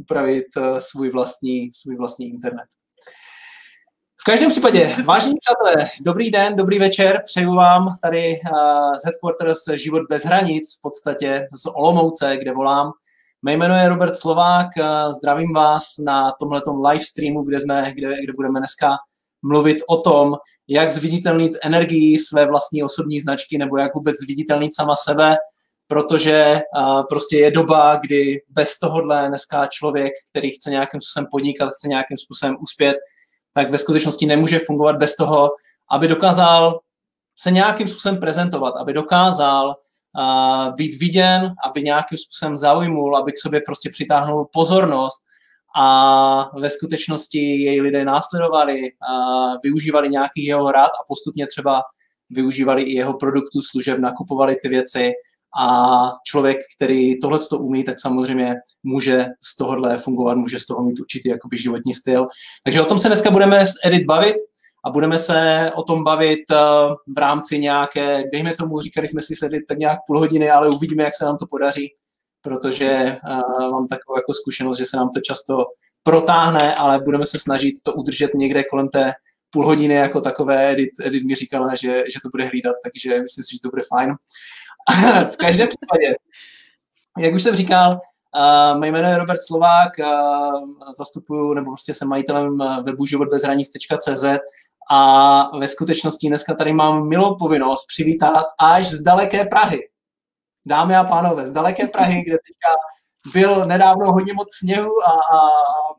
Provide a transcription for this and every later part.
upravit svůj vlastní internet. V každém případě, vážení přátelé, dobrý den, dobrý večer, přeju vám tady z Headquarters Život bez hranic, v podstatě z Olomouce, kde volám. Mé jméno je Robert Slovák, zdravím vás na tomhletom live streamu, kde budeme dneska mluvit o tom, jak zviditelnit energii své vlastní osobní značky nebo jak vůbec zviditelnit sama sebe, protože prostě je doba, kdy bez tohohle dneska člověk, který chce nějakým způsobem podnikat, chce nějakým způsobem uspět, tak ve skutečnosti nemůže fungovat bez toho, aby dokázal se nějakým způsobem prezentovat, aby dokázal být viděn, aby nějakým způsobem zaujmul, aby k sobě prostě přitáhnul pozornost a ve skutečnosti jej lidé následovali, využívali nějaký jeho rád a postupně třeba využívali i jeho produktů, služeb, nakupovali ty věci a člověk, který tohleto umí, tak samozřejmě může z tohohle fungovat, může z toho mít určitý jakoby životní styl. Takže o tom se dneska budeme s Edit bavit a budeme se o tom bavit v rámci nějaké, dejme tomu, říkali jsme si Edit tak nějak půl hodiny, ale uvidíme, jak se nám to podaří, protože mám takovou jako zkušenost, že se nám to často protáhne, ale budeme se snažit to udržet někde kolem té půl hodiny jako takové. Edit mi říkala, že to bude hlídat, takže myslím si, že to bude fajn. V každém případě, jak už jsem říkal, mé jméno je Robert Slovák, zastupuju, nebo prostě jsem majitelem webu životbezhranic.cz a ve skutečnosti dneska tady mám milou povinnost přivítat až z daleké Prahy. Dámy a pánové, z daleké Prahy, kde teďka byl nedávno hodně moc sněhu a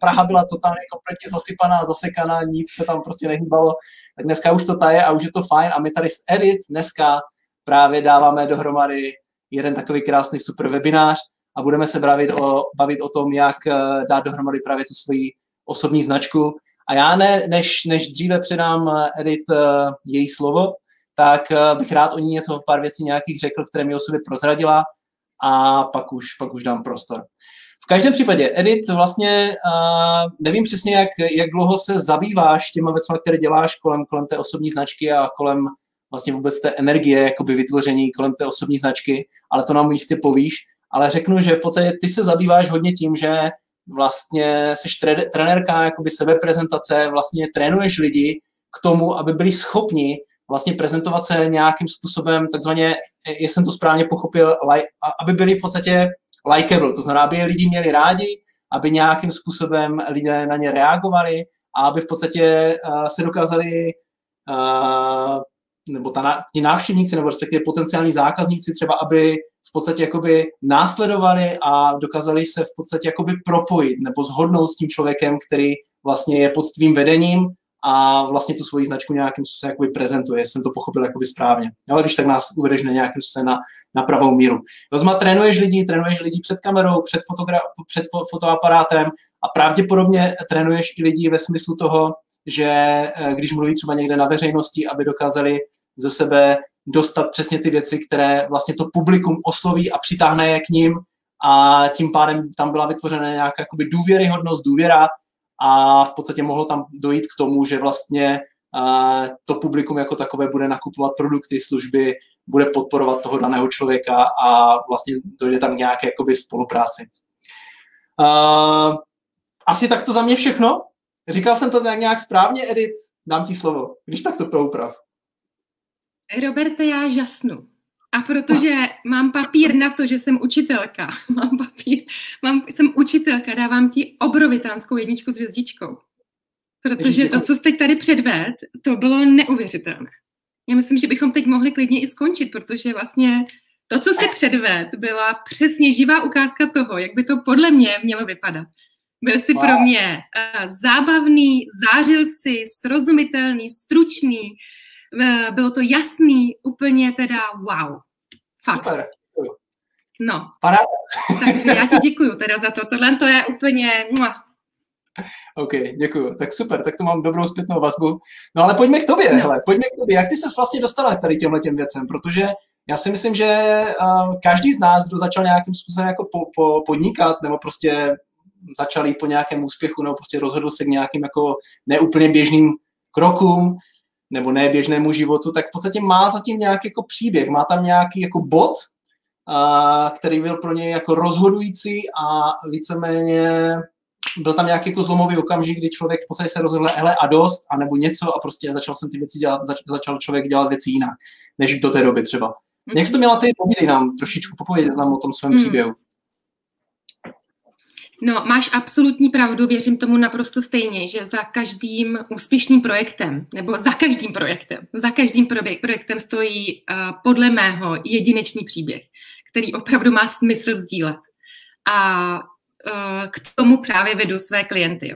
Praha byla totálně kompletně zasypaná, zasekaná, nic se tam prostě nehýbalo, tak dneska už to taje a už je to fajn a my tady s Edit dneska právě dáváme dohromady jeden takový krásný super webinář a budeme se bavit o tom, jak dát dohromady právě tu svoji osobní značku. A já než dříve předám Edit její slovo, tak bych rád o ní něco, pár věcí nějakých řekl, které mi o sobě prozradila a pak už dám prostor. V každém případě, Edit, vlastně nevím přesně, jak dlouho se zabýváš těma věcma, které děláš kolem té osobní značky a kolem vlastně vůbec té energie, jakoby vytvoření kolem té osobní značky, ale to nám jistě povíš, ale řeknu, že v podstatě ty se zabýváš hodně tím, že vlastně jsi trenérka jakoby sebeprezentace, vlastně trénuješ lidi k tomu, aby byli schopni vlastně prezentovat se nějakým způsobem, takzvaně, jestli jsem to správně pochopil, aby byli v podstatě likeable, to znamená, aby lidi měli rádi, aby nějakým způsobem lidé na ně reagovali a aby v podstatě se dokázali nebo ti návštěvníci, nebo respektive potenciální zákazníci třeba, aby v podstatě jakoby následovali a dokázali se v podstatě jakoby propojit nebo shodnout s tím člověkem, který vlastně je pod tvým vedením a vlastně tu svoji značku nějakým způsobem jakoby prezentuje. Jsem to pochopil jakoby správně. Ale když tak nás uvedeš na nějakým způsobem na pravou míru. Rozma, trénuješ lidi před kamerou, před fotoaparátem a pravděpodobně trénuješ i lidi ve smyslu toho, že když mluví třeba někde na veřejnosti, aby dokázali ze sebe dostat přesně ty věci, které vlastně to publikum osloví a přitáhne je k ním a tím pádem tam byla vytvořena nějaká jakoby důvěryhodnost, důvěra a v podstatě mohlo tam dojít k tomu, že vlastně to publikum jako takové bude nakupovat produkty, služby, bude podporovat toho daného člověka a vlastně dojde tam k nějaké jakoby spolupráci. Asi tak to za mě všechno. Říkal jsem to tak nějak správně, Edit, dám ti slovo, když tak to prouprav. Roberte, já žasnu. A protože mám papír na to, že jsem učitelka, jsem učitelka, dávám ti obrovitánskou jedničku s hvězdičkou. Protože to, co jste tady předvedl, to bylo neuvěřitelné. Já myslím, že bychom teď mohli klidně i skončit, protože vlastně to, co jsi předvedl, byla přesně živá ukázka toho, jak by to podle mě mělo vypadat. Byl jsi pro mě zábavný, zářil jsi, srozumitelný, stručný, bylo to jasný, úplně teda wow. Fakt. Super, děkuju. No, paráda. Takže já ti děkuju teda za to, tohle to je úplně... OK, děkuju, tak super, tak to mám dobrou zpětnou vazbu. No ale pojďme k tobě, jak ty ses vlastně dostala k tady těmhletěm věcem, protože já si myslím, že každý z nás, kdo začal nějakým způsobem jako podnikat, nebo prostě začal jít po nějakém úspěchu nebo prostě rozhodl se k nějakým jako neúplně běžným krokům nebo neběžnému životu, tak v podstatě má zatím nějaký jako příběh, má tam nějaký jako bod, který byl pro něj jako rozhodující a víceméně byl tam nějaký jako zlomový okamžik, kdy člověk v podstatě se rozhodl, hele a dost, anebo něco a prostě začal jsem ty věci dělat, začal člověk dělat věci jinak, než do té doby třeba. Mm-hmm. Jak jsi to měla ty, povídej nám, trošičku popovědět nám o tom svém příběhu. No, máš absolutní pravdu, věřím tomu naprosto stejně, že za každým úspěšným projektem, nebo za každým projektem stojí podle mého jedinečný příběh, který opravdu má smysl sdílet. A k tomu právě vedu své klienty.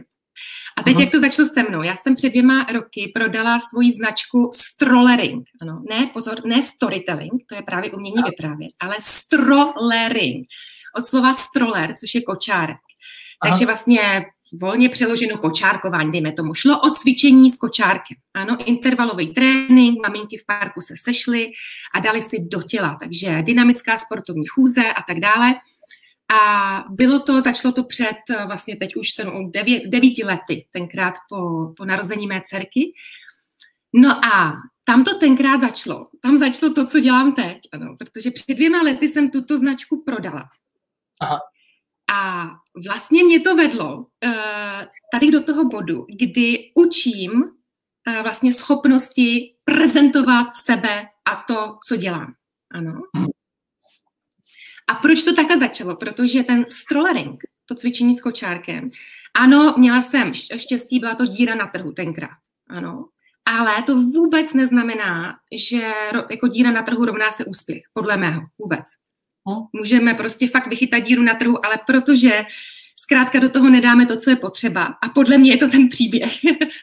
A teď, jak to začalo se mnou? Já jsem před 2 roky prodala svoji značku Strollering. Ano, ne, pozor, ne storytelling, to je právě umění vyprávět, ale Strollering. Od slova stroller, což je kočárek. Aha. Takže vlastně volně přeloženo kočárkování, dejme tomu, šlo o cvičení s kočárkem. Ano, intervalový trénink, maminky v parku se sešly a dali si do těla, takže dynamická sportovní chůze a tak dále. A bylo to, začalo to před, vlastně teď už jsem o 9 lety, tenkrát po narození mé dcerky. No a tam to tenkrát začalo. Tam začalo to, co dělám teď, ano, protože před 2 lety jsem tuto značku prodala. Aha. A vlastně mě to vedlo tady do toho bodu, kdy učím vlastně schopnosti prezentovat sebe a to, co dělám. Ano. A proč to takhle začalo? Protože ten strollering, to cvičení s kočárkem, ano, měla jsem štěstí, byla to díra na trhu tenkrát. Ano. Ale to vůbec neznamená, že jako díra na trhu rovná se úspěch, podle mého, vůbec. Můžeme prostě fakt vychytat díru na trhu, ale protože zkrátka do toho nedáme to, co je potřeba, a podle mě je to ten příběh,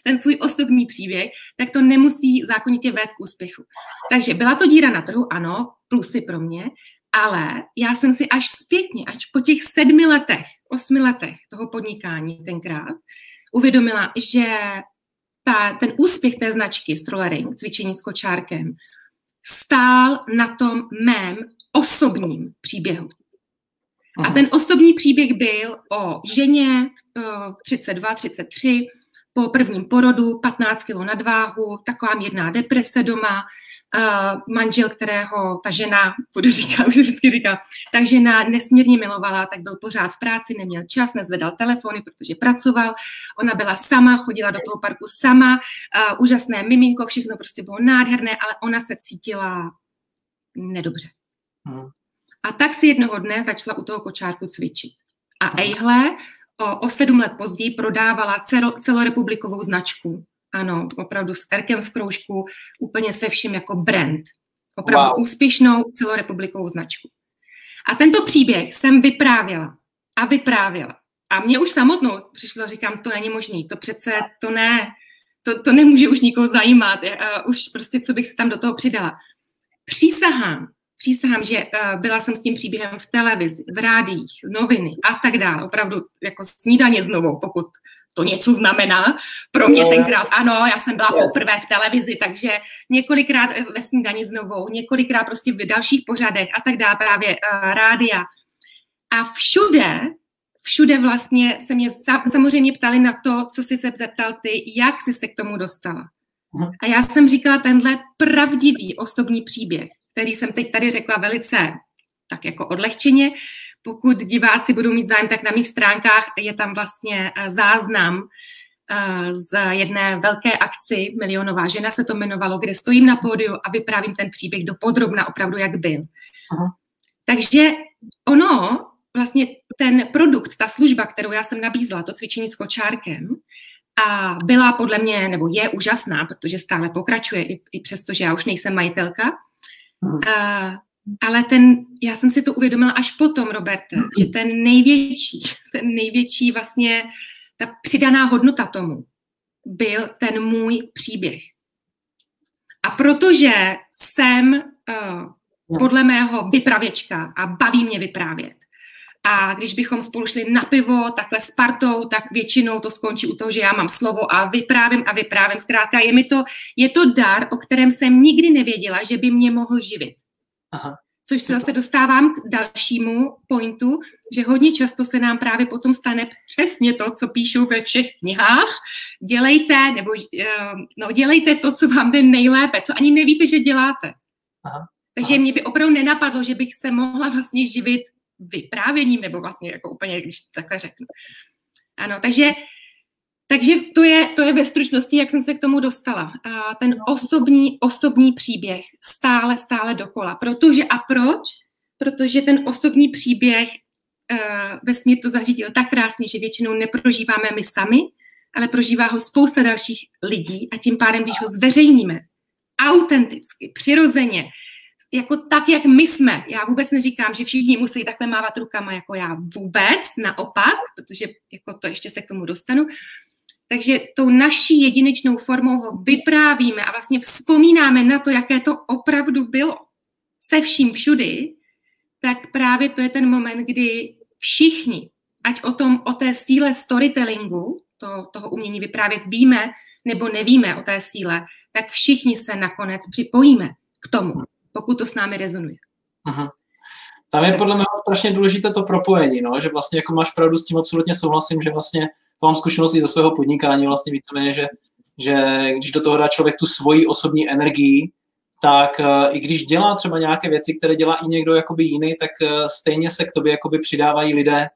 ten svůj osobní příběh, tak to nemusí zákonitě vést k úspěchu. Takže byla to díra na trhu, ano, plusy pro mě, ale já jsem si až zpětně, až po těch 7 letech, 8 letech toho podnikání tenkrát, uvědomila, že ten úspěch té značky Strollering, cvičení s kočárkem, stál na tom mém osobním příběhu. A ten osobní příběh byl o ženě 32, 33, po prvním porodu, 15 kg nadváhu, taková mírná deprese doma, manžel, kterého ta žena, ta žena nesmírně milovala, tak byl pořád v práci, neměl čas, nezvedal telefony, protože pracoval, ona byla sama, chodila do toho parku sama, úžasné miminko, všechno prostě bylo nádherné, ale ona se cítila nedobře. A tak si jednoho dne začala u toho kočárku cvičit. A ejhle, o 7 let později prodávala celorepublikovou značku. Ano, opravdu s erkem v kroužku, úplně se vším jako brand. Opravdu wow. Úspěšnou celorepublikovou značku. A tento příběh jsem vyprávěla. A mě už samotnou přišlo, říkám, to není možný, to přece, to ne, to nemůže už nikoho zajímat, už prostě, co bych si tam do toho přidala. Přísahám, že byla jsem s tím příběhem v televizi, v rádiích, noviny a tak dále. Opravdu jako snídaně znovu, pokud to něco znamená. Pro mě tenkrát ano, já jsem byla poprvé v televizi, takže několikrát ve snídani znovu, několikrát prostě v dalších pořadech a tak dále, právě rádia. A všude vlastně se mě samozřejmě ptali na to, co jsi se zeptal ty, jak jsi se k tomu dostala. A já jsem říkala tenhle pravdivý osobní příběh, který jsem teď tady řekla velice tak jako odlehčeně. Pokud diváci budou mít zájem, tak na mých stránkách je tam vlastně záznam z jedné velké akci, Milionová žena se to jmenovalo, kde stojím na pódiu a vyprávím ten příběh dopodrobna opravdu, jak byl. Aha. Takže ono, vlastně ten produkt, ta služba, kterou já jsem nabízela, to cvičení s kočárkem, a byla podle mě, nebo je úžasná, protože stále pokračuje, i přesto, že já už nejsem majitelka. Ale já jsem si to uvědomila až potom, Roberte, že ten největší vlastně, ta přidaná hodnota tomu byl ten můj příběh. A protože jsem podle mého vypravěčka a baví mě vyprávět. A když bychom spolu šli na pivo, takhle s partou, tak většinou to skončí u toho, že já mám slovo a vyprávím. Zkrátka je to dar, o kterém jsem nikdy nevěděla, že by mě mohl živit. Aha. Což se zase dostávám k dalšímu pointu, že hodně často se nám právě potom stane přesně to, co píšou ve všech knihách. Dělejte to, co vám jde nejlépe, co ani nevíte, že děláte. Aha. Takže mě by opravdu nenapadlo, že bych se mohla vlastně živit vyprávěním, nebo vlastně jako úplně, když takhle řeknu. Ano, takže to je ve stručnosti, jak jsem se k tomu dostala. Ten osobní příběh stále dokola. Protože a proč? Protože ten osobní příběh vesmír to zařídil tak krásně, že většinou neprožíváme my sami, ale prožívá ho spousta dalších lidí a tím pádem, když ho zveřejníme autenticky, přirozeně, jako tak, jak my jsme. Já vůbec neříkám, že všichni musí takhle mávat rukama jako já vůbec, naopak, protože jako to ještě se k tomu dostanu. Takže tou naší jedinečnou formou ho vyprávíme a vlastně vzpomínáme na to, jaké to opravdu bylo se vším všudy, tak právě to je ten moment, kdy všichni, ať o té síle storytellingu, toho umění vyprávět víme nebo nevíme o té síle, tak všichni se nakonec připojíme k tomu, pokud to s námi rezonuje. Aha. Tam je podle mě strašně důležité to propojení, no? Že vlastně jako máš pravdu, s tím absolutně souhlasím, že vlastně to mám zkušenosti ze svého podnikání vlastně víceméně, že když do toho dá člověk tu svoji osobní energii, tak i když dělá třeba nějaké věci, které dělá i někdo jakoby jiný, tak stejně se k tobě jakoby přidávají lidé,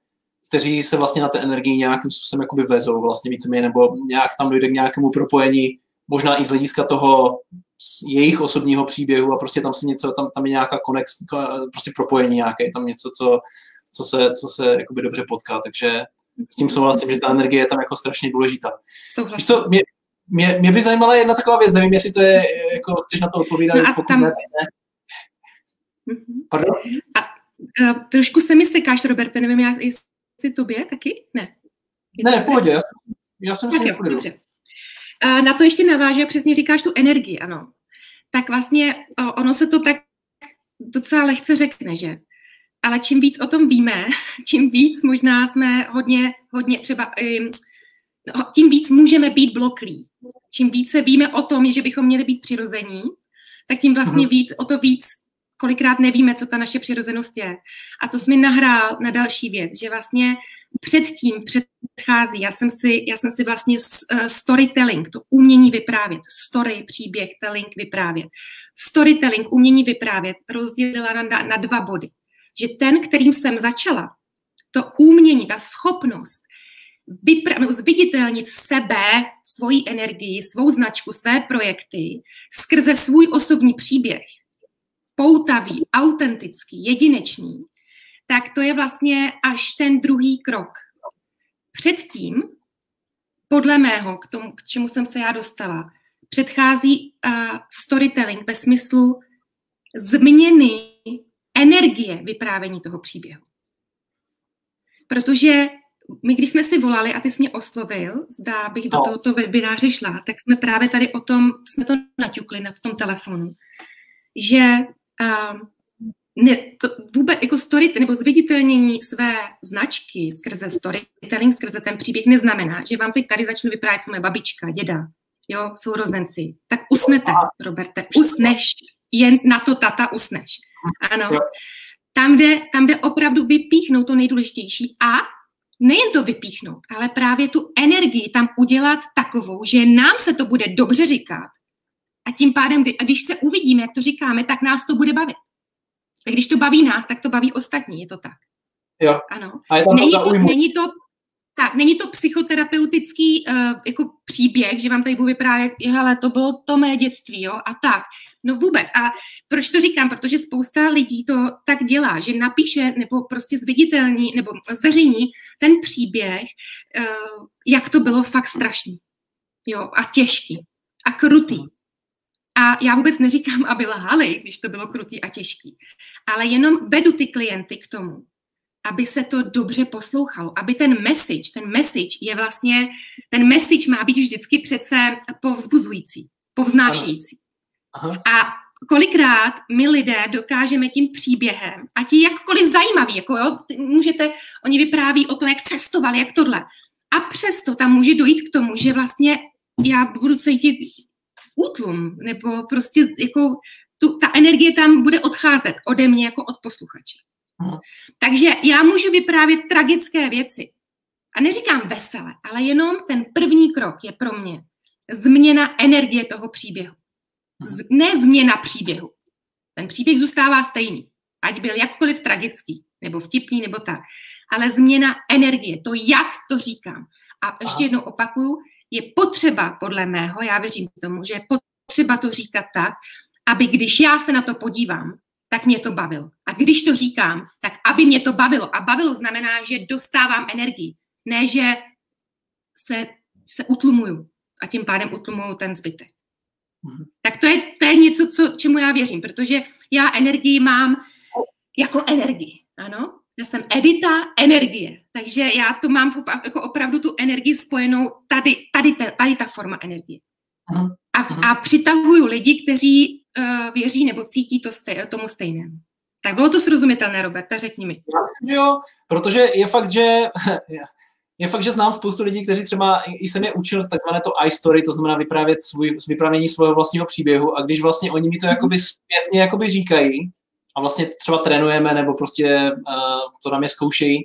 kteří se vlastně na té energii nějakým způsobem jakoby vezou vlastně víceméně, nebo nějak tam dojde k nějakému propojení, možná i z hlediska toho jejich osobního příběhu a prostě tam se něco, tam je nějaká konex, prostě propojení nějaké, je tam něco, co se jakoby dobře potká, takže s tím souhlasím, že ta energie je tam jako strašně důležitá. Souhlasím. Mě by zajímala jedna taková věc, nevím, jestli to je, jako chceš na to odpovídat, no pokud ne. Pardon? A trošku se mi sekáš, Roberte, nevím, jestli tobě taky? Ne. Ne, v pohodě, já jsem si nespověděl. Na to ještě navážu, jak přesně říkáš tu energii, ano. Tak vlastně ono se to tak docela lehce řekne, že? Ale čím víc o tom víme, tím víc možná jsme hodně třeba... tím víc můžeme být bloklí. Čím více víme o tom, že bychom měli být přirození, tak tím vlastně o to víc, kolikrát nevíme, co ta naše přirozenost je. A to jsi mi nahrál na další věc, že vlastně předtím předchází, já jsem si vlastně storytelling, to umění vyprávět, story, příběh, telling, vyprávět. Storytelling, umění vyprávět rozdělila na dva body. Že ten, kterým jsem začala, to umění, ta schopnost zviditelnit sebe, svoji energii, svou značku, své projekty skrze svůj osobní příběh, poutavý, autentický, jedinečný, tak to je vlastně až ten druhý krok. Předtím, podle mého, k čemu jsem se já dostala, předchází storytelling ve smyslu změny energie vyprávění toho příběhu. Protože my, když jsme si volali a ty jsi mě oslovil, zda bych do tohoto webináře šla, tak jsme právě tady o tom, jsme to naťukli v tom telefonu, že vůbec jako story, nebo zviditelnění své značky skrze storytelling, skrze ten příběh neznamená, že vám teď tady začnu vyprávět, co moje babička, děda, jo, sourozenci. Tak usnete, Roberte, usneš, jen na to tata usneš. Ano. Tam jde opravdu vypíchnout to nejdůležitější a nejen to vypíchnout, ale právě tu energii tam udělat takovou, že nám se to bude dobře říkat a tím pádem, když se uvidíme, jak to říkáme, tak nás to bude bavit. A když to baví nás, tak to baví ostatní, je to tak. Jo. Ano. Není to psychoterapeutický jako příběh, že vám tady budu vyprávět, hele, to bylo to mé dětství, jo, a tak. No vůbec. A proč to říkám? Protože spousta lidí to tak dělá, že napíše nebo prostě zviditelní nebo zveřejní ten příběh, jak to bylo fakt strašný, jo, a těžký a krutý. A já vůbec neříkám, aby lhali, když to bylo krutý a těžký, ale jenom vedu ty klienty k tomu, aby se to dobře poslouchalo, aby ten message je vlastně, ten message má být vždycky přece povzbuzující, povznášející. A kolikrát my lidé dokážeme tím příběhem, ať je jakkoliv zajímavý, jako jo, oni vypráví o tom, jak cestovali, jak tohle. A přesto tam může dojít k tomu, že vlastně já budu cítit útlum, nebo prostě jako ta energie tam bude odcházet ode mě jako od posluchače. Takže já můžu vyprávět tragické věci. A neříkám veselé, ale jenom ten první krok je pro mě změna energie toho příběhu. Ne změna příběhu. Ten příběh zůstává stejný, ať byl jakkoliv tragický, nebo vtipný, nebo tak. Ale změna energie, to jak, to říkám. A ještě jednou opakuju, je potřeba, podle mého, já věřím tomu, že je potřeba to říkat tak, aby když já se na to podívám, tak mě to bavilo. A když to říkám, tak aby mě to bavilo. A bavilo znamená, že dostávám energii. Ne, že se utlumuju a tím pádem utlumuju ten zbytek. Tak to je něco, čemu já věřím, protože já energii mám jako energii. Ano? Já jsem Edita energie, takže já to mám jako opravdu tu energii spojenou tady ta forma energie. A přitahuju lidi, kteří věří nebo cítí tomu stejnému. Tak bylo to srozumitelné, Roberte, řekni mi. Jo, protože je fakt, že znám spoustu lidí, kteří třeba, i jsem je učil takzvané to I-story, to znamená vyprávět vyprávění svého vlastního příběhu, a když vlastně oni mi to jakoby zpětně jakoby říkají, a vlastně třeba trénujeme, nebo prostě to na mě zkoušejí,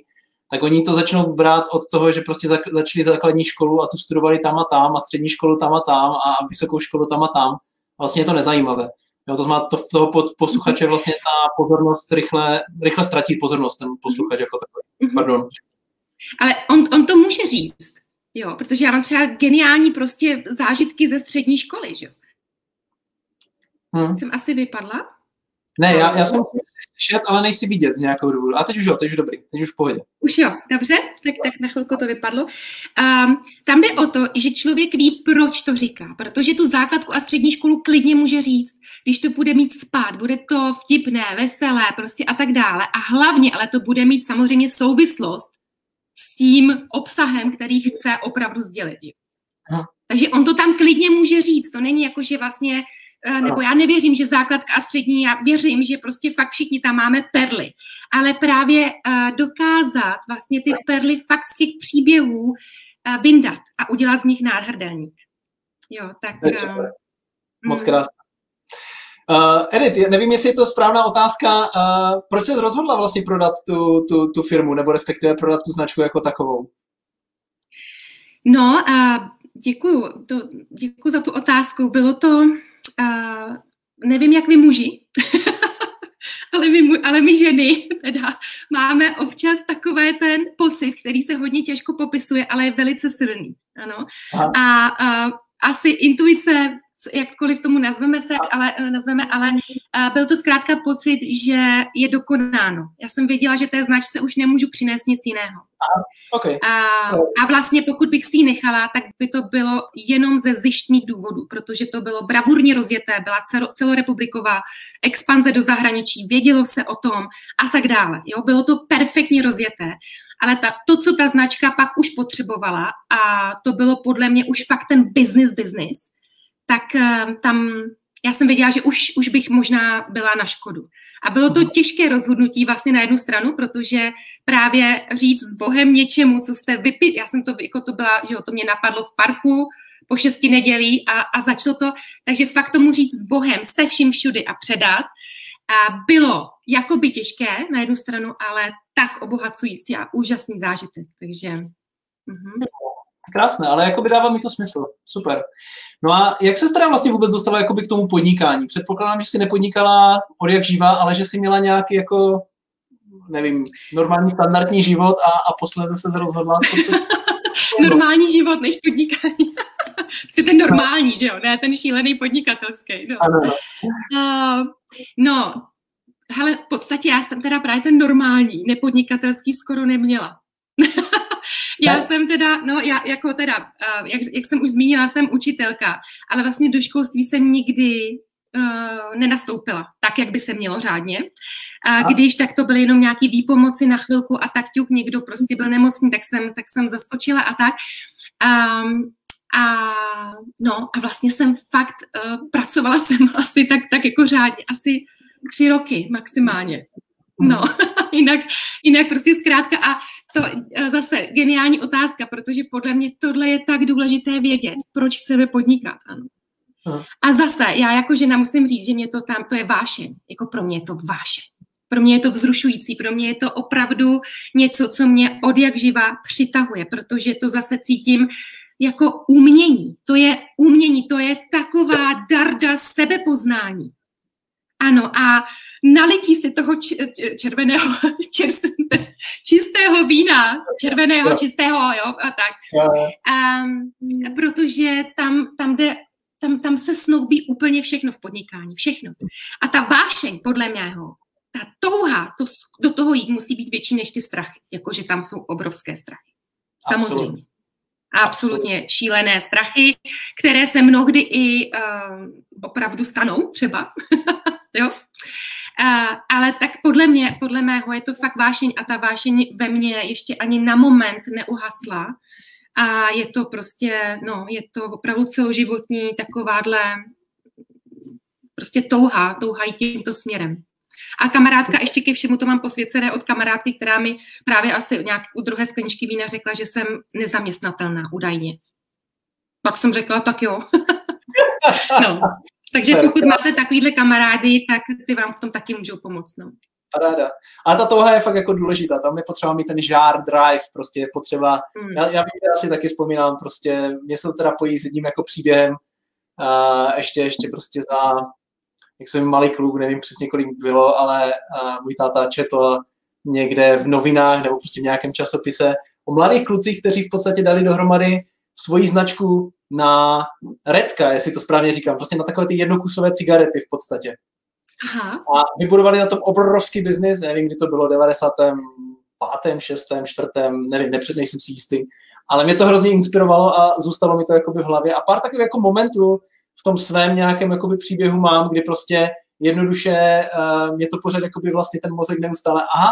tak oni to začnou brát od toho, že prostě začali základní školu a tu studovali tam a střední školu tam a vysokou školu tam. Vlastně je to nezajímavé. Jo, to znamená, toho posluchače vlastně ta pozornost rychle ztratí pozornost, ten posluchač jako takový. Pardon. Ale on to může říct, jo, protože já mám třeba geniální prostě zážitky ze střední školy, že jo. Jsem asi vypadla? Ne, já jsem slyšet, ale nejsi vidět z nějakou důvodu. A teď už jo, teď už dobrý, teď už v pohodě. Už jo, dobře, tak na chvilku to vypadlo. Tam jde o to, že člověk ví, proč to říká, protože tu základku a střední školu klidně může říct, když to bude mít spát, bude to vtipné, veselé, prostě a tak dále. A hlavně, ale to bude mít samozřejmě souvislost s tím obsahem, který chce opravdu sdělit. Takže on to tam klidně může říct, to není jako, že vlastně... Nebo já nevěřím, že základka a střední, já věřím, že prostě fakt všichni tam máme perly. Ale právě dokázat vlastně ty perly fakt z těch příběhů vyndat a udělat z nich nádherdelník. Jo, tak... Moc krásně. Edit, nevím, jestli je to správná otázka. Proč jsi rozhodla vlastně prodat tu firmu, nebo respektive prodat tu značku jako takovou? No, děkuju za tu otázku. Bylo to... nevím, jak vy muži, ale my ženy teda máme občas takové ten pocit, který se hodně těžko popisuje, ale je velice silný. Ano. A asi intuice, jakkoliv tomu nazveme, ale byl to zkrátka pocit, že je dokonáno. Já jsem věděla, že té značce už nemůžu přinést nic jiného. Okay. A vlastně pokud bych si ji nechala, tak by to bylo jenom ze zištných důvodů, protože to bylo bravurně rozjeté, byla celorepubliková expanze do zahraničí, vědělo se o tom a tak dále. Jo? Bylo to perfektně rozjeté, ale co ta značka pak už potřebovala, a to bylo podle mě už fakt ten business, tak tam já jsem věděla, že už bych možná byla na škodu. A bylo to těžké rozhodnutí vlastně na jednu stranu, protože právě říct s Bohem něčemu, co jste vypili, já jsem to, jako to byla, že jo, to mě napadlo v parku po 6 nedělí a začalo to, takže fakt tomu říct s Bohem, se vším všudy a předat, a bylo jakoby těžké na jednu stranu, ale tak obohacující a úžasný zážitek, takže... Krásné, ale jakoby dává mi to smysl. Super. No a jak se teda vlastně vůbec dostala jakoby k tomu podnikání? Předpokládám, že jsi nepodnikala od jak živa, ale že jsi měla nějaký jako, nevím, normální standardní život a posledně se rozhodla. Normální život než podnikání. Jsi ten normální, no. Že jo? Ne, ten šílený podnikatelský. No. Ano. Hele, v podstatě já jsem teda právě ten normální, nepodnikatelský skoro neměla. Já jsem teda, jak jsem už zmínila, jsem učitelka, ale vlastně do školství jsem nikdy nenastoupila tak, jak by se mělo řádně. Když tak to byly jenom nějaký výpomoci na chvilku a tak ťuk, někdo prostě byl nemocný, tak jsem zaskočila a tak. A vlastně jsem fakt, pracovala jsem asi tak jako řádně, asi 3 roky maximálně. No, jinak prostě zkrátka, a to zase geniální otázka, protože podle mě tohle je tak důležité vědět, proč chceme podnikat, ano. A zase, já jako žena musím říct, že mě to tam, to je vášeň, jako pro mě je to vášeň, pro mě je to vzrušující, pro mě je to opravdu něco, co mě od jak živa přitahuje, protože to zase cítím jako umění, to je taková darda sebepoznání. Ano, a nalití si toho červeného, čistého vína, červeného, jo. Čistého, jo, a tak. Jo. Protože tam se snoubí úplně všechno v podnikání, všechno. A ta vášeň, podle mého, ta touha, to, do toho jít musí být větší než ty strachy, jakože tam jsou obrovské strachy. Samozřejmě. Absolutně šílené strachy, které se mnohdy i opravdu stanou třeba, jo. Ale tak podle mého je to fakt vášeň a ta vášeň ve mně ještě ani na moment neuhasla a je to prostě, no, je to opravdu celoživotní takováhle prostě touha i tímto směrem. A kamarádka, ještě ke všemu to mám posvěcené od kamarádky, která mi právě asi nějak u druhé skleničky vína řekla, že jsem nezaměstnatelná údajně. Pak jsem řekla, tak jo. No. Takže pokud máte takovýhle kamarády, tak ty vám v tom taky můžou pomoct. No. Paráda. A ta touha je fakt jako důležitá. Tam je potřeba mít ten žár, drive, prostě je potřeba. Já si taky vzpomínám, prostě mě se to teda pojí s jedním jako příběhem. Ještě prostě za... Jak jsem malý kluk, nevím přesně, kolik bylo, ale můj táta četl někde v novinách nebo prostě v nějakém časopise o mladých klucích, kteří v podstatě dali dohromady svoji značku na redka, jestli to správně říkám, prostě na takové ty jednokusové cigarety v podstatě. Aha. A vybudovali na tom obrovský biznis, nevím, kdy to bylo, 95., 6., 4., nevím, nejsem si jistý, ale mě to hrozně inspirovalo a zůstalo mi to jakoby v hlavě. A pár takových jako momentů v tom svém nějakém jakoby příběhu mám, kdy prostě jednoduše mě to pořád jakoby vlastně ten mozek neustále, aha,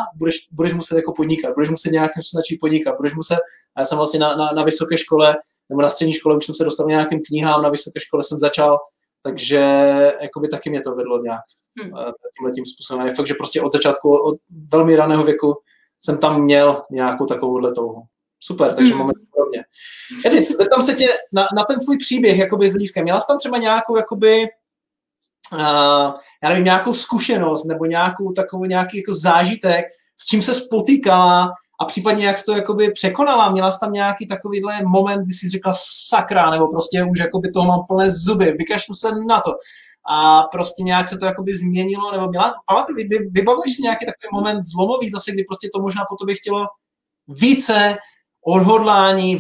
budeš muset jako podnikat, budeš muset nějakým způsobem podnikat, budeš muset, a já jsem vlastně na vysoké škole, nebo na střední škole už jsem se dostal nějakým knihám, na vysoké škole jsem začal, takže jakoby taky mě to vedlo nějak tímhletím způsobem. A je fakt, že prostě od začátku, od velmi raného věku jsem tam měl nějakou takovouhle touhu. Super, takže máme podobně. Edith, zeptám se tě na ten tvůj příběh jakoby s Lískem. Měla jsi tam třeba nějakou, jakoby, já nevím, nějakou zkušenost nebo nějaký jako zážitek, s čím se potýkala a případně jak jsi to jakoby překonala? Měla jsi tam nějaký takovýhle moment, kdy jsi řekla sakra, nebo prostě už jakoby toho mám plné zuby, vykašlu se na to. A prostě nějak se to jakoby změnilo, nebo měla, pamatuju, vybavuješ si nějaký takový moment zlomový zase, kdy prostě to možná po tobě chtělo více odhodlání,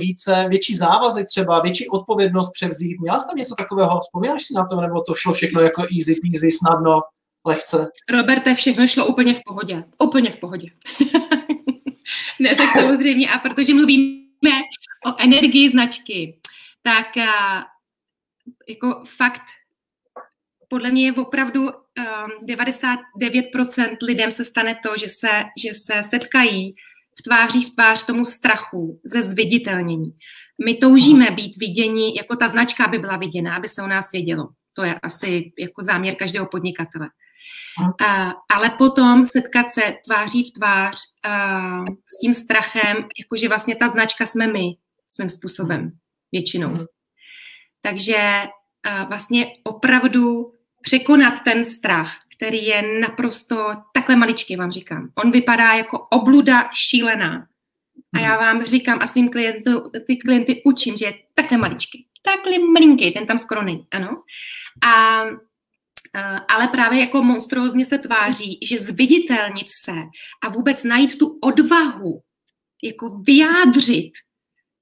větší závazek třeba, větší odpovědnost převzít. Měla jsi tam něco takového? Vzpomínáš si na to, nebo to šlo všechno jako easy peasy, snadno, lehce? Roberte, všechno šlo úplně v pohodě. Úplně v pohodě. Ne, tak samozřejmě. A protože mluvíme o energii značky, tak jako fakt podle mě je opravdu 99% lidem se stane to, že se setkají v tvář tomu strachu ze zviditelnění. My toužíme být viděni, jako ta značka by byla viděna, aby se o nás vědělo. To je asi jako záměr každého podnikatele. Ale potom setkat se tváří v tvář s tím strachem, jakože vlastně ta značka jsme my, svým způsobem, většinou. Takže vlastně opravdu překonat ten strach, který je naprosto takhle maličký, vám říkám. On vypadá jako obluda šílená. A já vám říkám a svým klienty učím, že je takhle maličký. Takhle malinký, ten tam skoro není, ano. Ale právě jako monstrózně se tváří, že zviditelnit se a vůbec najít tu odvahu, jako vyjádřit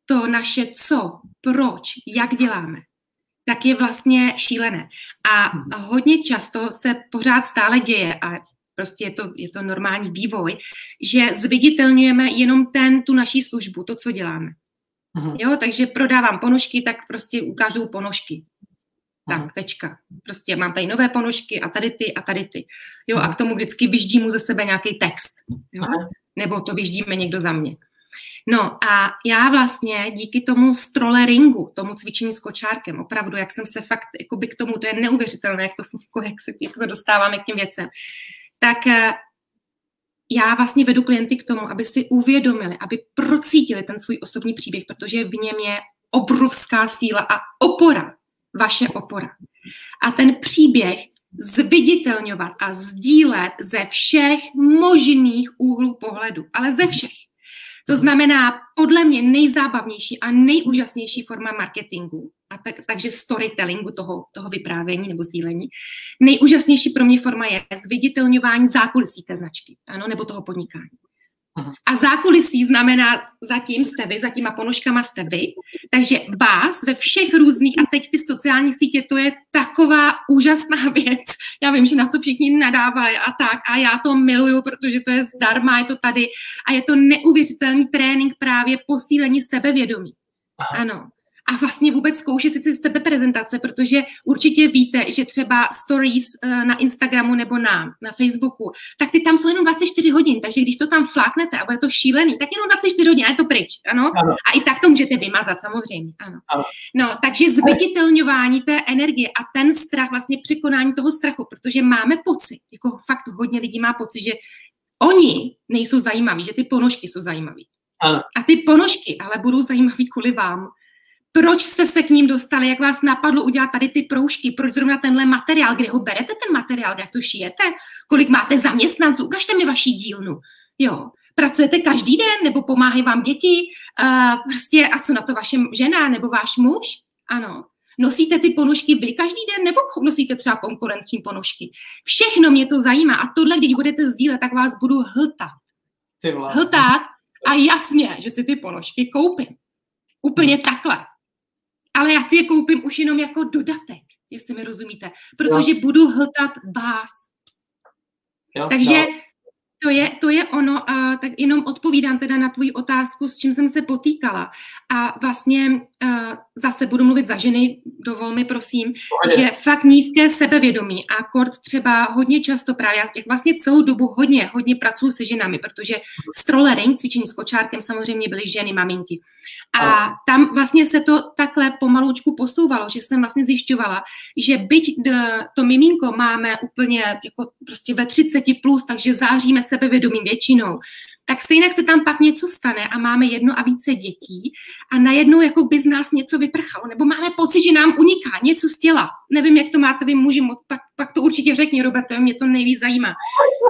to naše co, proč, jak děláme, tak je vlastně šílené. A hodně často se pořád stále děje, a prostě je to normální vývoj, že zviditelňujeme jenom tu naší službu, to, co děláme. Jo, takže prodávám ponožky, tak prostě ukážu ponožky. Tak, tečka. Prostě mám tady nové ponožky a tady ty a tady ty. Jo, a k tomu vždycky vyždím ze sebe nějaký text. Jo? Nebo to vyždíme někdo za mě. No a já vlastně díky tomu strolleringu, tomu cvičení s kočárkem, opravdu, jak jsem se fakt, jako by k tomu, to je neuvěřitelné, jak se dostáváme k těm věcem, tak já vlastně vedu klienty k tomu, aby si uvědomili, aby procítili ten svůj osobní příběh, protože v něm je obrovská síla a opora, vaše opora. A ten příběh zviditelňovat a sdílet ze všech možných úhlů pohledu, ale ze všech. To znamená podle mě nejzábavnější a nejúžasnější forma marketingu, a takže storytellingu toho vyprávění nebo sdílení. Nejúžasnější pro mě forma je zviditelňování zákulisí té značky, ano, nebo toho podnikání. Aha. A zákulisí znamená zatím jste vy, za těma ponožkama jste vy, takže vás ve všech různých, a teď ty sociální sítě, to je taková úžasná věc. Já vím, že na to všichni nadávají a tak, a já to miluju, protože to je zdarma, je to tady a je to neuvěřitelný trénink právě posílení sebevědomí. Aha. Ano. A vlastně vůbec zkoušet si sebeprezentace, protože určitě víte, že třeba stories na Instagramu nebo na Facebooku, tak ty tam jsou jenom 24 hodin, takže když to tam fláknete a bude to šílený, tak jenom 24 hodin a je to pryč, ano? Ano. A i tak to můžete vymazat, samozřejmě, ano. Ano. No, takže zviditelňování té energie a ten strach, vlastně překonání toho strachu, protože máme pocit, jako fakt hodně lidí má pocit, že oni nejsou zajímaví, že ty ponožky jsou zajímavé. A ty ponožky ale budou zajímavé kvůli vám. Proč jste se k ním dostali, jak vás napadlo udělat tady ty proužky, proč zrovna tenhle materiál, kde ho berete ten materiál, jak to šijete, kolik máte zaměstnanců, ukažte mi vaši dílnu, jo, pracujete každý den, nebo pomáhají vám děti, prostě a co na to vaše žena, nebo váš muž, ano, nosíte ty ponožky vy každý den, nebo nosíte třeba konkurenční ponožky, všechno mě to zajímá a tohle, když budete sdílet, tak vás budu hltat a jasně, že si ty ponožky koupím, úplně takhle. Ale já si je koupím už jenom jako dodatek, jestli mi rozumíte, protože budu hltat vás. Jo, takže to je ono, a tak jenom odpovídám teda na tvou otázku, s čím jsem se potýkala. A vlastně zase budu mluvit za ženy, dovol mi prosím, že fakt nízké sebevědomí a kort třeba hodně často právě, já vlastně celou dobu hodně pracuji se ženami, protože strollering, cvičení s kočárkem, samozřejmě byly ženy, maminky. A tam vlastně se to takhle pomaloučku posouvalo, že jsem vlastně zjišťovala, že byť to miminko máme úplně jako prostě ve 30+, takže záříme sebevědomím většinou, tak stejně se tam pak něco stane a máme jedno a více dětí a najednou jako by z nás něco vyprchalo, nebo máme pocit, že nám uniká něco z těla. Nevím, jak to máte vy muži, pak to určitě řekni, Roberte, mě to nejvíc zajímá.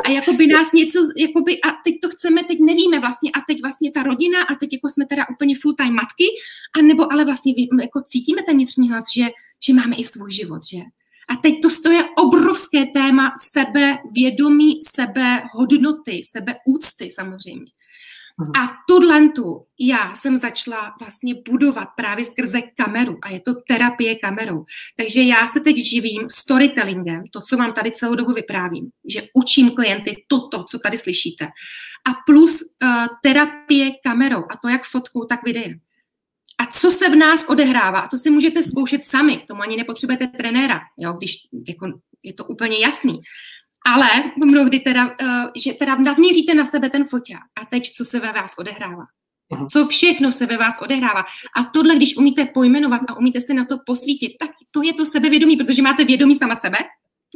A jako by nás něco, jako by, a teď to chceme, teď nevíme vlastně, a teď vlastně ta rodina, a teď jako jsme teda úplně full time matky, anebo ale vlastně jako cítíme ten vnitřní hlas, že máme i svůj život, že? A teď to je obrovské téma sebevědomí, sebehodnoty, sebeúcty samozřejmě. A tuto já jsem začala vlastně budovat právě skrze kameru a je to terapie kamerou. Takže já se teď živím storytellingem, to, co vám tady celou dobu vyprávím, že učím klienty toto, co tady slyšíte. A plus terapie kamerou, a to jak fotkou, tak videem. A co se v nás odehrává? A to si můžete zkoušet sami, k tomu ani nepotřebujete trenéra, jo, když jako, je to úplně jasný. Ale mnohdy teda nadmíříte na sebe ten foťák a teď co se ve vás odehrává. Co všechno se ve vás odehrává. A tohle, když umíte pojmenovat a umíte se na to posvítit, tak to je to sebevědomí, protože máte vědomí sama sebe,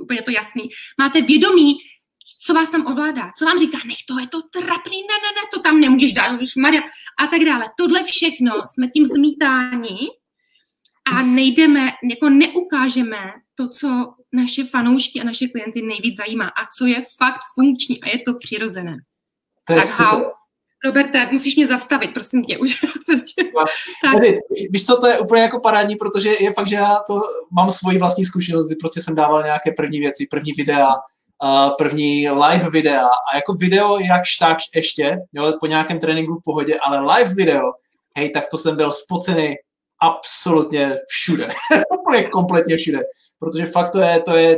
úplně to jasný, máte vědomí, co vás tam ovládá, co vám říká, nech to, je to trapný, ne, to tam nemůžeš dát, Maria, a tak dále. Tohle všechno jsme tím zmítáni a nejdeme, jako neukážeme to, co naše fanoušky a naše klienty nejvíc zajímá a co je fakt funkční a je to přirozené. Roberte, musíš mě zastavit, prosím tě už. Víš co, to je úplně jako parádní, protože je fakt, že já to mám svoji vlastní zkušenost, kdy prostě jsem dával nějaké první věci, první videa, první live videa a jako video jakž takž ještě, jo, po nějakém tréninku v pohodě, ale live video, hej, tak to jsem byl spocený absolutně všude, kompletně všude, protože fakt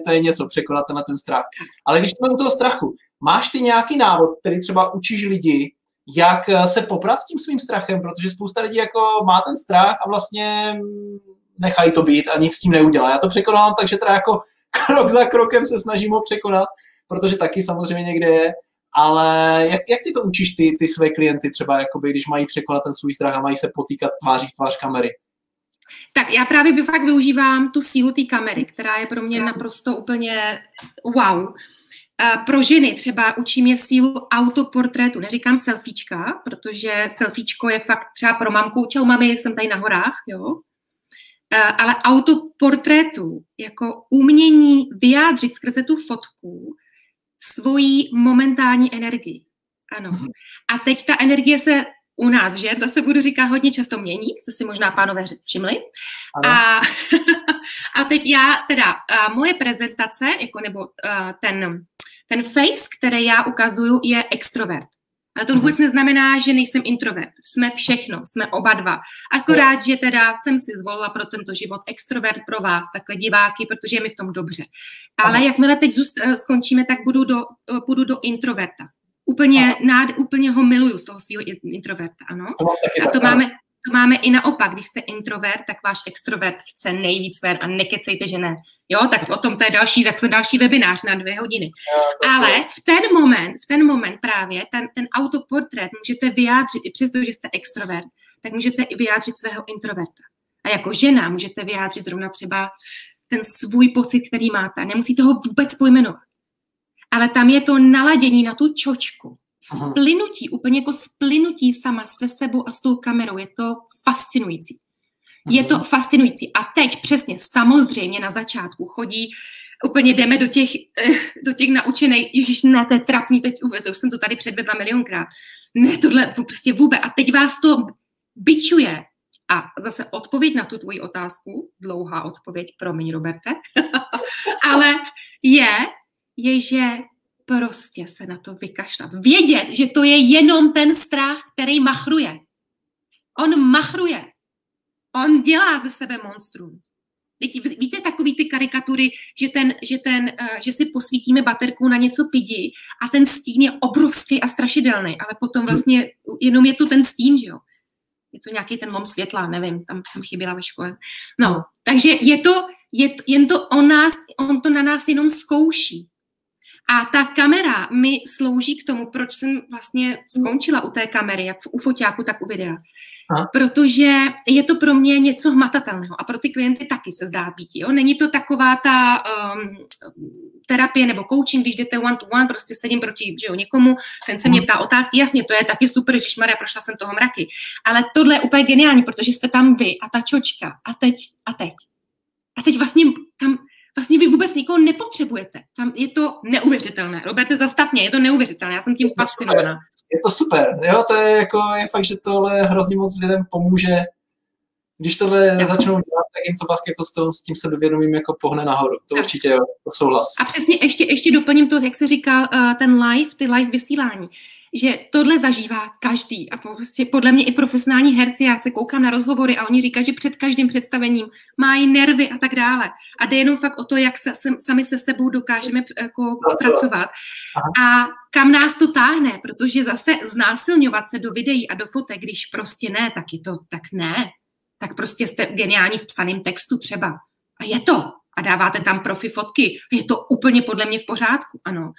to je něco, překonat na ten strach. Ale když jsme u toho strachu, máš ty nějaký návod, který třeba učíš lidi, jak se poprat s tím svým strachem, protože spousta lidí jako má ten strach a vlastně nechají to být a nic s tím neudělá. Já to překonám, takže teda jako krok za krokem se snažím ho překonat, protože taky samozřejmě někde je, ale jak ty to učíš ty své klienty třeba, jakoby, když mají překonat ten svůj strach a mají se potýkat tváří v tvář kamery? Tak já právě fakt využívám tu sílu té kamery, která je pro mě naprosto úplně wow. Pro ženy třeba učím je sílu autoportrétu, neříkám selfiečka, protože selfiečko je fakt třeba pro mamku, čau mami, jsem tady na horách, jo. Ale autoportrétu, jako umění vyjádřit skrze tu fotku svoji momentální energii. Ano. A teď ta energie se u nás žen, zase budu říkat hodně často měník, to si možná pánové všimli. A teď já, teda moje prezentace, jako, nebo ten face, který já ukazuju, je extrovert. Ale to vůbec neznamená, že nejsem introvert. Jsme všechno, jsme oba dva. Akorát, že teda jsem si zvolila pro tento život extrovert pro vás, takhle diváky, protože je mi v tom dobře. Ale jakmile teď skončíme, tak půjdu do introverta. Úplně ho miluju z toho svého introverta, ano. A to máme i naopak, když jste introvert, tak váš extrovert chce nejvíc ven a nekecejte, že ne. Jo, tak o tom to je další webinář na 2 hodiny. Ale v ten moment právě ten autoportrét můžete vyjádřit, i přesto, že jste extrovert, tak můžete vyjádřit svého introverta. A jako žena můžete vyjádřit zrovna třeba ten svůj pocit, který máte. Nemusíte ho vůbec pojmenovat. Ale tam je to naladění na tu čočku. Splynutí, úplně jako splynutí sama se sebou a s tou kamerou. Je to fascinující. Je to fascinující. A teď přesně, samozřejmě na začátku chodí, úplně jdeme do těch naučených, ježiš, ne, to je trapný, teď to už jsem to tady předvedla milionkrát. Ne, tohle prostě vůbec. A teď vás to bičuje. A zase odpověď na tu tvoji otázku, dlouhá odpověď, promiň, Roberte, ale je, že prostě se na to vykašlat. Vědět, že to je jenom ten strach, který machruje. On machruje. On dělá ze sebe monstrum. Víte takový ty karikatury, že si posvítíme baterkou na něco pidi a ten stín je obrovský a strašidelný, ale potom vlastně jenom je to ten stín, že jo. Je to nějaký ten lom světla, nevím, tam jsem chyběla ve škole. No, takže on to na nás jenom zkouší. A ta kamera mi slouží k tomu, proč jsem vlastně skončila u té kamery, jak u foťáku, tak u videa. Protože je to pro mě něco hmatatelného a pro ty klienty taky se zdá být. Jo? Není to taková ta terapie nebo coaching, když jdete one to one, prostě sedím proti někomu, ten se mě ptá otázky, jasně, to je taky super, ježišmarja, prošla jsem toho mraky. Ale tohle je úplně geniální, protože jste tam vy a ta čočka a teď. A teď vlastně tam... Vlastně vy vůbec nikoho nepotřebujete. Tam je to neuvěřitelné. Roberte, zastav mě, je to neuvěřitelné. Já jsem tím fascinovaná. Je to super. Jo, to je jako je fakt, že tohle hrozně moc lidem pomůže. Když tohle začnou dělat, tak jim to vlastně jako s tím sebevědomím jako pohne nahoru. To určitě jo, to souhlas. A přesně ještě doplním to, jak se říká ty live vysílání. Že tohle zažívá každý a prostě podle mě i profesionální herci, já se koukám na rozhovory a oni říkají, že před každým představením mají nervy a tak dále. A jde jenom fakt o to, jak sami se sebou dokážeme jako pracovat. A kam nás to táhne, protože zase znásilňovat se do videí a do fotek, když prostě ne, tak ne. Tak prostě jste geniální v psaném textu třeba. A je to. A dáváte tam profi fotky. Je to úplně podle mě v pořádku, ano.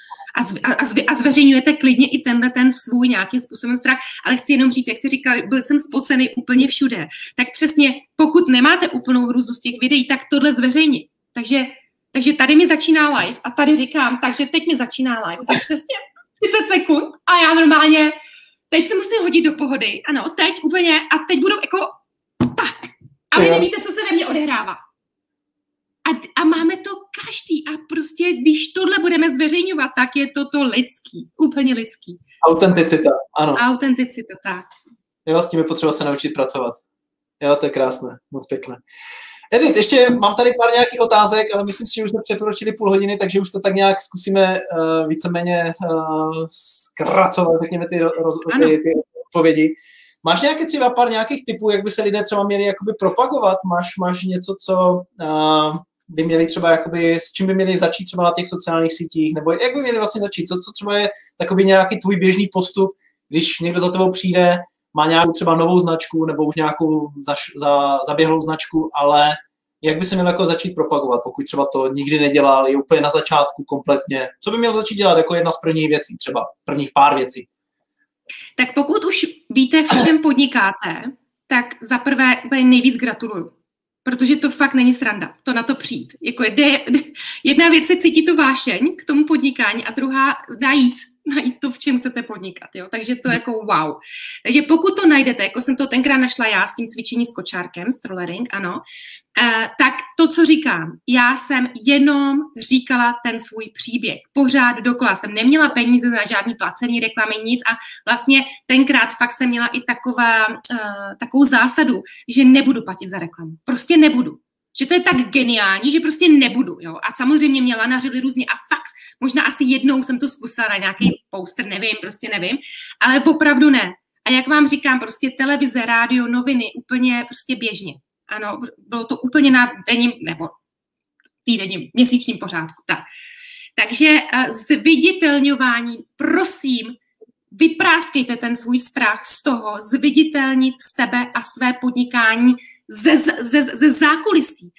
A zveřejňujete klidně i tenhle ten svůj nějakým způsobem strach. Ale chci jenom říct, jak jsi říkal, byl jsem spocený úplně všude. Tak přesně, pokud nemáte úplnou hruzu z těch videí, tak tohle zveřejnit. Takže tady mi začíná live a tady říkám, takže teď mi začíná live. Za přesně 30 sekund a já normálně, teď se musím hodit do pohody. Ano, teď úplně a teď budu jako tak. A vy nevíte, co se ve mně odehrává. A máme to každý a prostě, když tohle budeme zveřejňovat, tak je to lidský, úplně lidský. Autenticita, ano. Autenticita, tak. Jo, s tím je potřeba se naučit pracovat. Jo, to je krásné, moc pěkné. Edit, ještě mám tady pár nějakých otázek, ale myslím si, že už jsme překročili půl hodiny, takže už to tak nějak zkusíme víceméně zkracovat, řekněme, ty odpovědi. Máš nějaké třeba pár nějakých typů, jak by se lidé třeba měli jakoby propagovat? Máš něco, co by měli třeba jakoby, s čím by měli začít třeba na těch sociálních sítích? Nebo jak by měli vlastně začít? Co třeba je takový nějaký tvůj běžný postup, když někdo za tebou přijde, má nějakou třeba novou značku nebo už nějakou zaběhlou značku, ale jak by se měl jako začít propagovat, pokud třeba to nikdy nedělal, je úplně na začátku kompletně? Co by měl začít dělat jako jedna z prvních věcí, třeba prvních pár věcí? Tak pokud už víte, v čem podnikáte, tak za prvé nejvíc gratuluju, protože to fakt není sranda, to na to přijít. Jako jedna věc se cítí tu vášeň k tomu podnikání a druhá dá jít. najít to, v čem chcete podnikat. Jo? Takže to je jako wow. Takže pokud to najdete, jako jsem to tenkrát našla já s tím cvičení s kočárkem, Strollering, ano, tak to, co říkám, já jsem jenom říkala ten svůj příběh. Pořád dokola jsem neměla peníze na žádný placený reklamy, nic a vlastně tenkrát fakt jsem měla i takovou zásadu, že nebudu platit za reklamu. Prostě nebudu. Že to je tak geniální, že prostě nebudu. Jo? A samozřejmě mě lanařili různě a fakt, možná asi jednou jsem to zkusila na nějaký poster, nevím, prostě nevím, ale opravdu ne. A jak vám říkám, prostě televize, rádio, noviny, úplně prostě běžně. Ano, bylo to úplně na denním nebo týdenním, měsíčním pořádku. Tak. Takže zviditelňování, prosím, vypráskejte ten svůj strach z toho, zviditelnit sebe a své podnikání ze zákulisí.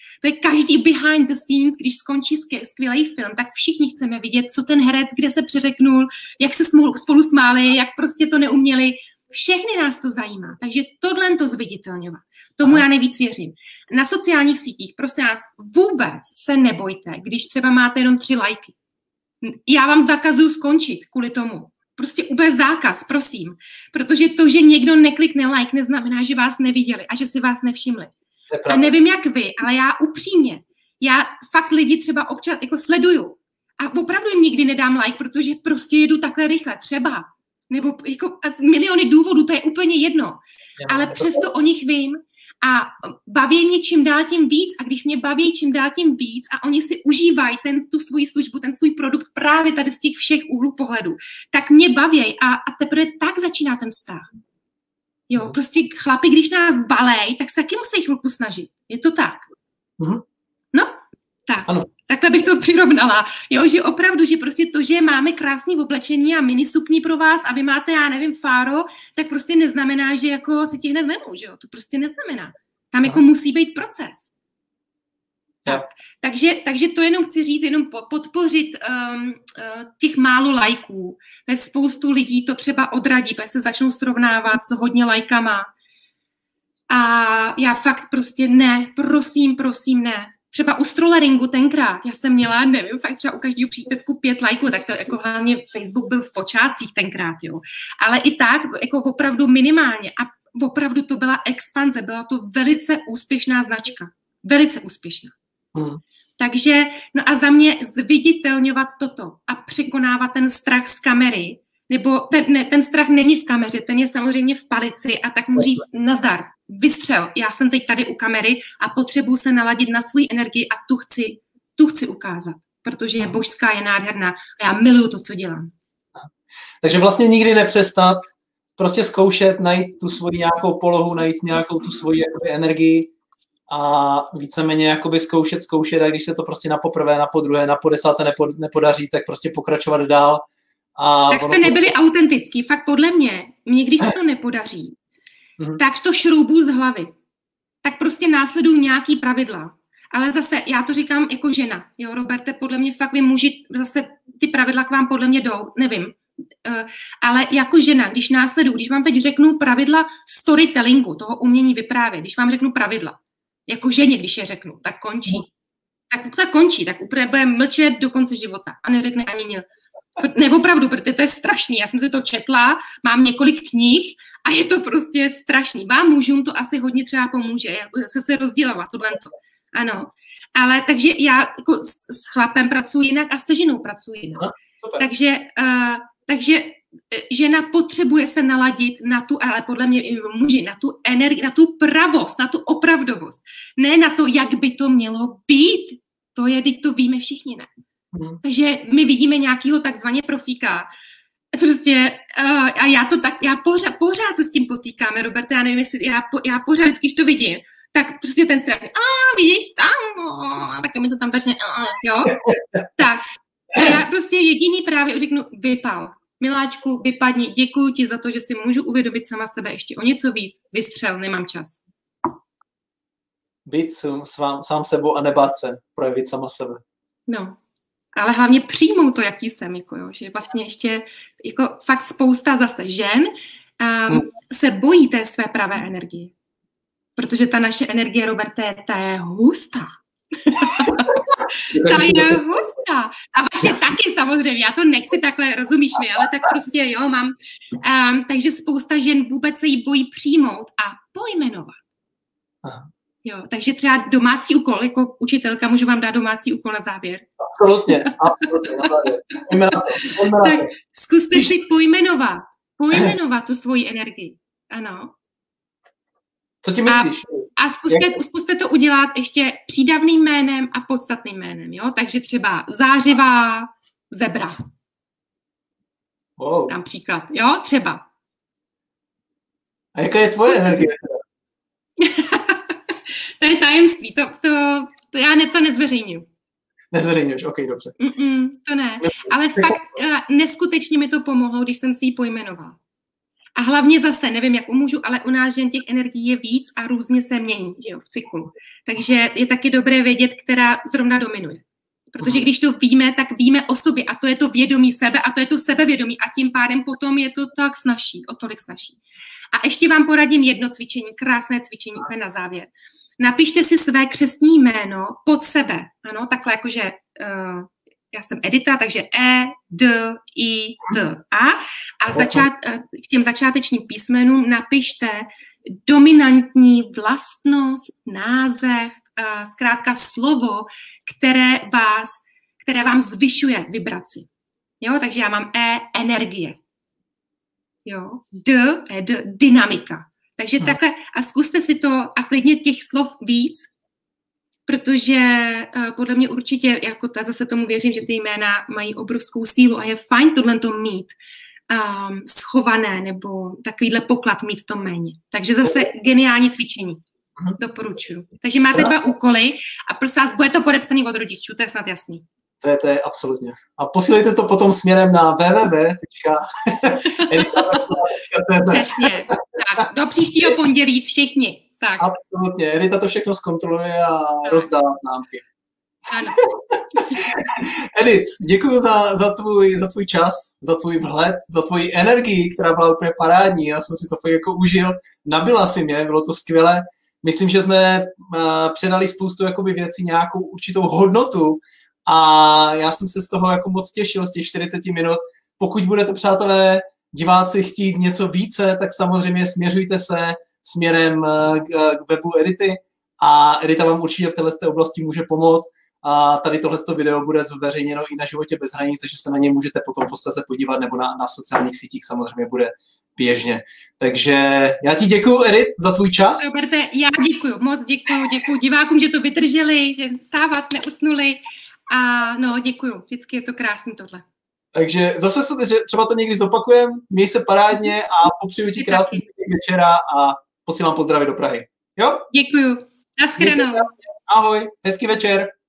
Každý behind the scenes, když skončí skvělý film, tak všichni chceme vidět, co ten herec, kde se přeřeknul, jak se spolu smáli, jak prostě to neuměli. Všechny nás to zajímá, takže tohle to zviditelňovat. Tomu já nejvíc věřím. Na sociálních sítích, prosím vás, vůbec se nebojte, když třeba máte jenom 3 lajky. Já vám zakazuju skončit kvůli tomu. Prostě úplně zákaz, prosím. Protože to, že někdo neklikne like, neznamená, že vás neviděli a že si vás nevšimli. A nevím, jak vy, ale já upřímně, já fakt lidi třeba občas jako sleduju a opravdu jim nikdy nedám like, protože prostě jedu takhle rychle, třeba. Nebo jako z miliony důvodů, to je úplně jedno. Ale přesto o nich vím a baví mě čím dál tím víc a když mě baví čím dál tím víc a oni si užívají tu svoji službu, ten svůj produkt právě tady z těch všech úhlů pohledu, tak mě baví a teprve tak začíná ten vztah. Jo, prostě chlapi, když nás balej, tak se taky musí chvilku snažit. Je to tak. No, tak. Ano. Takhle bych to přirovnala, jo, že opravdu, že prostě to, že máme krásné oblečení a minisukní pro vás a vy máte, já nevím, fáro, tak prostě neznamená, že jako si tě hned vemou, že jo, to prostě neznamená. Tam jako musí být proces. Tak. Takže to jenom chci říct, jenom podpořit těch málo lajků. Spoustu lidí to třeba odradí, protože se začnou srovnávat s hodně lajkama. A já fakt prostě ne, prosím, ne. Třeba u Strolleringu tenkrát, já jsem měla, nevím, fakt třeba u každého příspěvku 5 lajků, tak to jako hlavně Facebook byl v počátcích tenkrát, jo. Ale i tak, jako opravdu minimálně a opravdu to byla expanze, byla to velice úspěšná značka. Velice úspěšná. Takže, no a za mě zviditelňovat toto a překonávat ten strach z kamery, nebo ten strach není v kameře, ten je samozřejmě v palici a tak mu říct nazdar. Vystřel, já jsem teď tady u kamery a potřebuji se naladit na svou energii a tu chci ukázat, protože je božská, je nádherná a já miluju to, co dělám. Takže vlastně nikdy nepřestat, prostě zkoušet, najít tu svoji nějakou polohu, najít nějakou tu svoji jakoby energii a víceméně jakoby zkoušet a když se to prostě na poprvé, na podruhé, na podesáté nepodaří, tak prostě pokračovat dál. Tak jste nebyli autentický, fakt podle mě když se to nepodaří, tak to šroubuju z hlavy. Tak prostě následuju nějaký pravidla. Ale zase, já to říkám jako žena. Jo, Roberte, podle mě fakt vy muži, zase ty pravidla k vám podle mě jdou, nevím. Ale jako žena, když následuju, když vám teď řeknu pravidla storytellingu, toho umění vyprávět, když vám řeknu pravidla, jako ženě, když je řeknu, tak končí. Tak úplně bude mlčet do konce života a neřekne ani nic. Ne, opravdu, protože to je strašný. Já jsem si to četla, mám několik knih a je to prostě strašný. Vám mužům to asi hodně třeba pomůže, se rozdělovat tohleto. Ano, ale takže já jako s chlapem pracuji jinak a se ženou pracuji jinak. Takže žena potřebuje se naladit na tu, ale podle mě i muži, na tu energii, na tu pravost, na tu opravdovost. Ne na to, jak by to mělo být. To je, teď to víme všichni, ne? Takže my vidíme nějakého takzvaně profíka. Prostě, a já to tak, já pořád se s tím potýkáme, Roberte, já nevím, jestli, já pořád vždycky, když to vidím, tak prostě ten strach, vidíš tam, tak mi to tam začne, jo. Tak, já prostě jediný právě řeknu, vypal. Miláčku, vypadni, děkuji ti za to, že si můžu uvědomit sama sebe ještě o něco víc, vystřel, nemám čas. Být sám sebou a nebát se, projevit sama sebe. No. Ale hlavně přijmou to, jaký jsem, jako jo, že vlastně ještě jako fakt spousta zase žen se bojí té své pravé energie. Protože ta naše energie, Roberte, ta je hustá. Ta je hustá. A vaše taky samozřejmě, já to nechci takhle, rozumíš mi, ale tak prostě jo, mám. Takže spousta žen vůbec se jí bojí přijmout a pojmenovat. Jo, takže třeba domácí úkol, jako učitelka, můžu vám dát domácí úkol na závěr? Absolutně, absolutně. Tak zkuste si pojmenovat tu svoji energii. Ano. Co ti myslíš? A zkuste to udělat ještě přídavným jménem a podstatným jménem, jo? Takže třeba zářivá zebra. Wow. Dám příklad, jo? Třeba. A jaká je tvoje energie? To je tajemství, to já to nezveřejňuji. Nezveřejňuješ, ok, dobře. To ne, ale fakt neskutečně mi to pomohlo, když jsem si ji pojmenovala. A hlavně zase, nevím, jak umůžu, ale u nás žen těch energií je víc a různě se mění, že jo, v cyklu. Takže je taky dobré vědět, která zrovna dominuje. Protože když to víme, tak víme o sobě a to je to vědomí sebe a to je to sebevědomí a tím pádem potom je to tak snazší, o tolik snazší. A ještě vám poradím jedno cvičení, krásné cvičení, to je na závěr. Napište si své křestní jméno pod sebe, ano, takhle jakože... já jsem Edita, takže E, D, I, T, A. A k těm začátečním písmenům napište dominantní vlastnost, název, zkrátka slovo, které vám zvyšuje vibraci. Jo, takže já mám E, energie. Jo, D, dynamika. Takže takhle, a zkuste si to a klidně těch slov víc, protože podle mě určitě, jako ta zase tomu věřím, že ty jména mají obrovskou sílu a je fajn tohleto mít schované nebo takovýhle poklad mít v tom jméně. Takže zase geniální cvičení. Doporučuji. Takže máte dva úkoly a prosím vás, bude to podepsaný od rodičů, to je snad jasný. To je absolutně. A posílejte to potom směrem na www.edita.cz. Tak, do příštího pondělí všichni. Tak. Absolutně, Edita to všechno zkontroluje a rozdá známky. Ano. Edit, děkuji za tvůj čas, za tvůj vhled, za tvoji energii, která byla úplně parádní, já jsem si to fakt jako užil, nabila si mě, bylo to skvělé. Myslím, že jsme předali spoustu jakoby věcí, nějakou určitou hodnotu a já jsem se z toho jako moc těšil, z těch 40 minut. Pokud budete, přátelé, diváci chtít něco více, tak samozřejmě směřujte se směrem k webu Edity a Edita vám určitě v této oblasti může pomoct a tady tohleto video bude zveřejněno i na Životě bez hranic, takže se na něj můžete potom posléze podívat nebo na sociálních sítích samozřejmě bude běžně. Takže já ti děkuju, Edit, za tvůj čas. Roberte, já děkuju, moc děkuju divákům, že to vydrželi, že stávat neusnuli a no děkuju, vždycky je to krásný tohle. Takže zase se třeba to někdy zopakujem, měj se parádně a popřeju ti krásný večera a posílám pozdravy do Prahy. Jo? Děkuju. Naschledanou. Ahoj, hezký večer.